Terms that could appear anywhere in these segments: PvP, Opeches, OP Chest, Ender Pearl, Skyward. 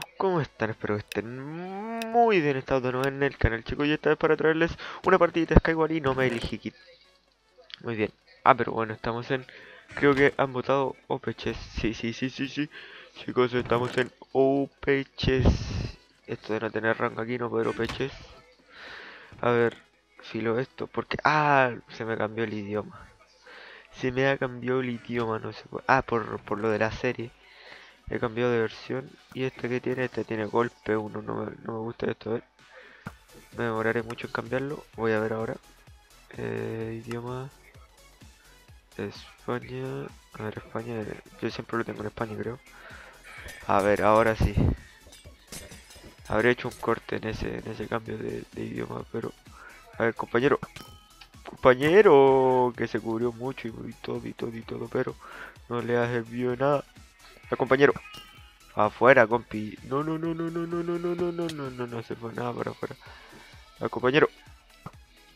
chicos, ¿cómo están? Espero que estén muy bien, estado de nuevo en el canal, chicos. Y esta vez para traerles una partidita de Skyward y no me elegí kit. Muy bien. Ah, pero bueno, estamos en... Creo que han votado OP Chest. Sí. Chicos, estamos en OP Chest. Esto de no tener rango aquí, no poder OP Chest. A ver, filo esto, porque... Ah, se me cambió el idioma. Se me ha cambiado el idioma, no sé. Ah, por lo de la serie. He cambiado de versión. Y este tiene golpe 1. No me gusta esto, a ver. Me demoraré mucho en cambiarlo. Voy a ver ahora. Idioma. España. A ver, España. Yo siempre lo tengo en España, creo. A ver, ahora sí. Habré hecho un corte en ese cambio de idioma, pero... A ver, compañero. Compañero. Que se cubrió mucho y todo, pero no le ha servido nada. Compañero, afuera, compi. No se fue nada para afuera. Compañero,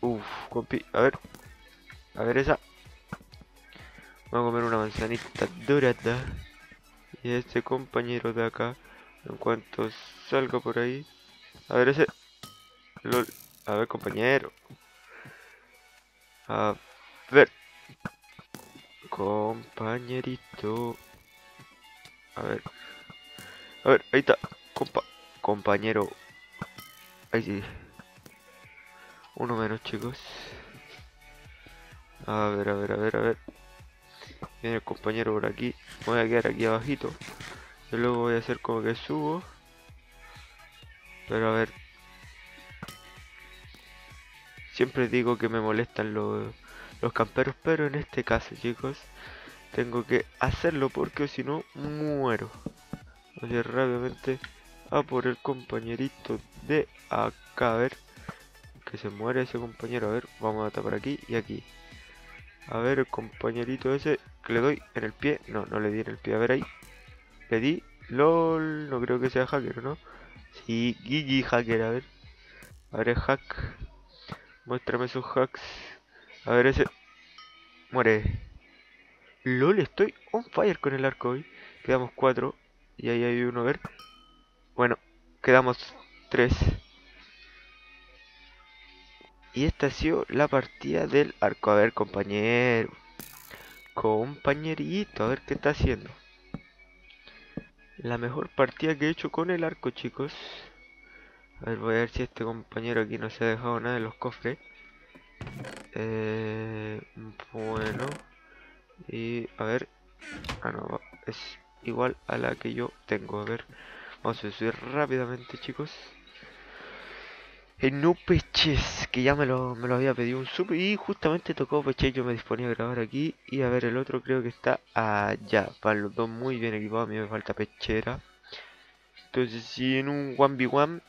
uff, compi. A ver, esa. Vamos a comer una manzanita dorada. Y este compañero de acá, en cuanto salga por ahí, a ver, ese. Lol. A ver, compañero. A ver, compañerito. A ver, ahí está, compañero. Ahí sí. Uno menos, chicos. A ver. Viene el compañero por aquí. Voy a quedar aquí abajito. Y luego voy a hacer como que subo. Pero a ver. Siempre digo que me molestan los camperos, pero en este caso, chicos, tengo que hacerlo porque si no muero. Voy a rápidamente a por el compañerito de acá. A ver. Que se muere ese compañero. A ver. Vamos a tapar aquí y aquí. A ver el compañerito ese. Que le doy en el pie. No le di en el pie. A ver ahí. Le di. LOL. No creo que sea hacker, ¿no? Sí. GG hacker. A ver. A ver el hack. Muéstrame sus hacks. A ver ese. Muere. LOL, estoy on fire con el arco hoy. Quedamos 4. Y ahí hay uno, a ver. Bueno, quedamos 3. Y esta ha sido la partida del arco. A ver, compañero. Compañerito, a ver qué está haciendo. La mejor partida que he hecho con el arco, chicos. A ver, voy a ver si este compañero aquí no se ha dejado nada en los cofres. Bueno. Y a ver, no, es igual a la que yo tengo. A ver, vamos a subir rápidamente, chicos. En Opeches, que ya me lo había pedido un sub y justamente tocó Opeches. Yo me disponía a grabar aquí. Y a ver, el otro creo que está allá. Para los dos muy bien equipados, a mí me falta pechera. Entonces, si en un 1v1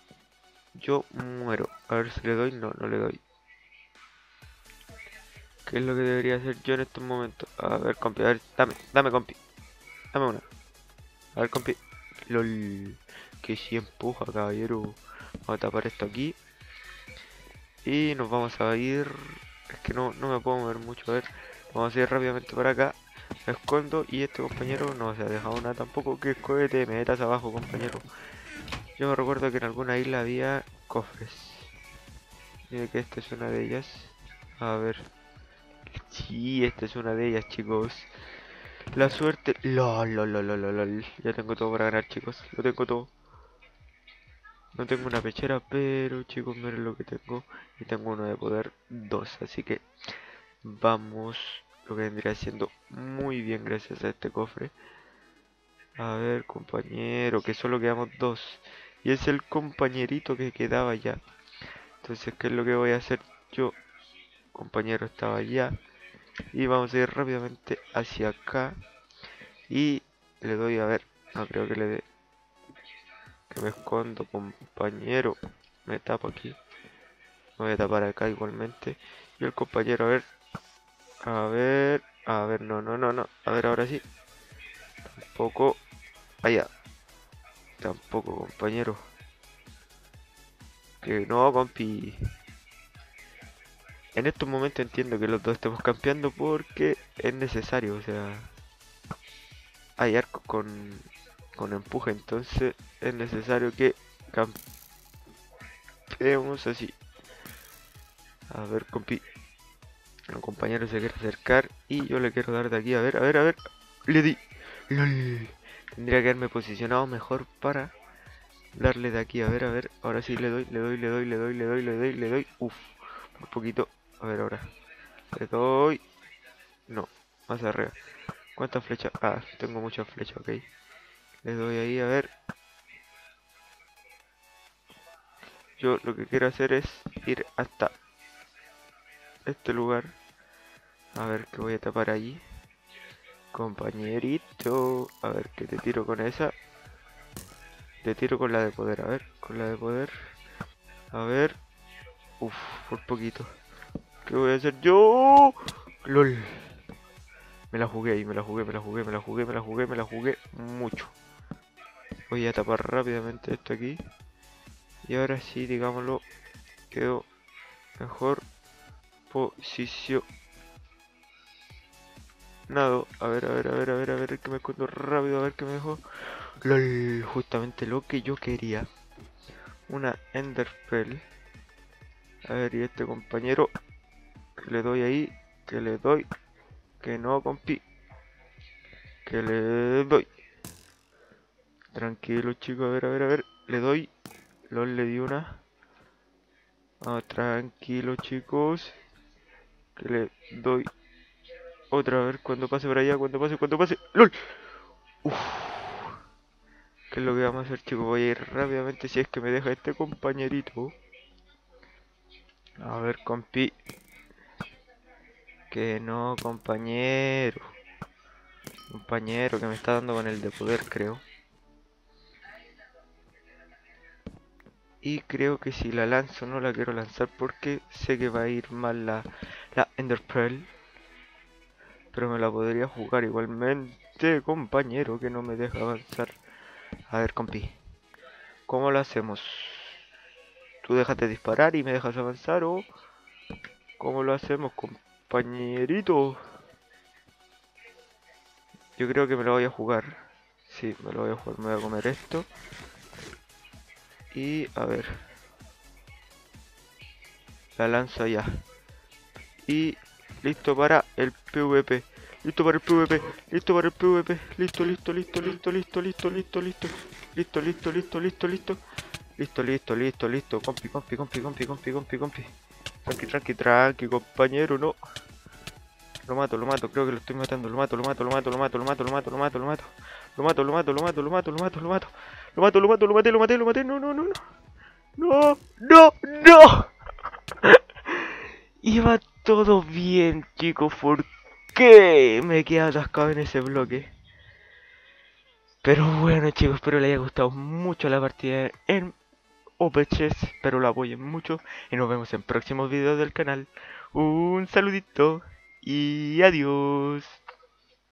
yo muero. A ver si le doy, no le doy. ¿Qué es lo que debería hacer yo en estos momentos? A ver, compi, a ver, dame compi. Dame una. A ver, compi. LOL. Que si empuja, caballero. Vamos a tapar esto aquí. Y nos vamos a ir. Es que no me puedo mover mucho. A ver, vamos a ir rápidamente para acá. Me escondo y este compañero no se ha dejado nada tampoco. Que escógete, me metas abajo, compañero. Yo me recuerdo que en alguna isla había cofres. Mira que esta es una de ellas. A ver. Sí, esta es una de ellas, chicos. La suerte... LOL. Ya tengo todo para ganar, chicos. Lo tengo todo. No tengo una pechera, pero chicos, miren lo que tengo. Y tengo uno de poder 2. Así que vamos. Lo que vendría haciendo muy bien gracias a este cofre. A ver, compañero. Que solo quedamos 2. Y es el compañerito que quedaba ya. Entonces, ¿qué es lo que voy a hacer yo? Compañero estaba allá. Y vamos a ir rápidamente hacia acá. Y le doy, a ver. No creo que le dé. Que me escondo, compañero. Me tapo aquí. Me voy a tapar acá igualmente. Y el compañero, a ver. A ver, no. A ver, ahora sí. Tampoco. Allá. Tampoco, compañero. Que no, compi. En estos momentos entiendo que los dos estemos campeando porque es necesario, o sea... Hay arcos con, con empuje, entonces es necesario que campeemos así. A ver, compi, el compañero se quiere acercar y yo le quiero dar de aquí. A ver, le di. ¡Lol! Tendría que haberme posicionado mejor para darle de aquí. A ver, ahora sí le doy. Uff, un poquito. A ver, ahora le doy. No, más arriba. ¿Cuántas flechas? Ah, tengo muchas flechas, ok. Le doy ahí, a ver. Yo lo que quiero hacer es ir hasta este lugar. A ver, que voy a tapar allí. Compañerito, a ver, que te tiro con esa. Te tiro con la de poder, a ver, con la de poder. A ver. Uff, por poquito. ¿Qué voy a hacer yo? LOL. Me la jugué mucho. Voy a tapar rápidamente esto aquí. Y ahora sí, digámoslo, quedó mejor posicionado. A ver, que me escondo rápido, a ver que me dejó. LOL, justamente lo que yo quería. Una Ender Pearl. A ver, y este compañero. Le doy ahí, que le doy. Que no, compi. Que le doy. Tranquilo, chicos. A ver. Le doy. LOL, le di una. Tranquilo, chicos. Que le doy. Otra, a ver, cuando pase por allá. Cuando pase. ¡LOL! Uff. ¿Qué es lo que vamos a hacer, chicos? Voy a ir rápidamente si es que me deja este compañerito. A ver, compi. Que no, compañero. Compañero, que me está dando con el de poder, creo. Y creo que si la lanzo, no la quiero lanzar porque sé que va a ir mal la Ender Pearl. Pero me la podría jugar igualmente, compañero, que no me deja avanzar. A ver, compi. ¿Cómo lo hacemos? ¿Tú déjate disparar y me dejas avanzar o...? ¿Cómo lo hacemos, compi? Compañerito, yo creo que me lo voy a jugar. Sí, me lo voy a jugar. Me voy a comer esto. Y a ver, la lanzo ya. Y listo para el PvP. Listo. Compi. Tranqui, compañero, no. Lo mato, creo que lo estoy matando. Lo maté, no. Iba todo bien, chicos, ¿por qué me quedé atascado en ese bloque? Pero bueno, chicos, espero les haya gustado mucho la partida en Opeches, espero lo apoyen mucho y nos vemos en próximos videos del canal. Un saludito y adiós.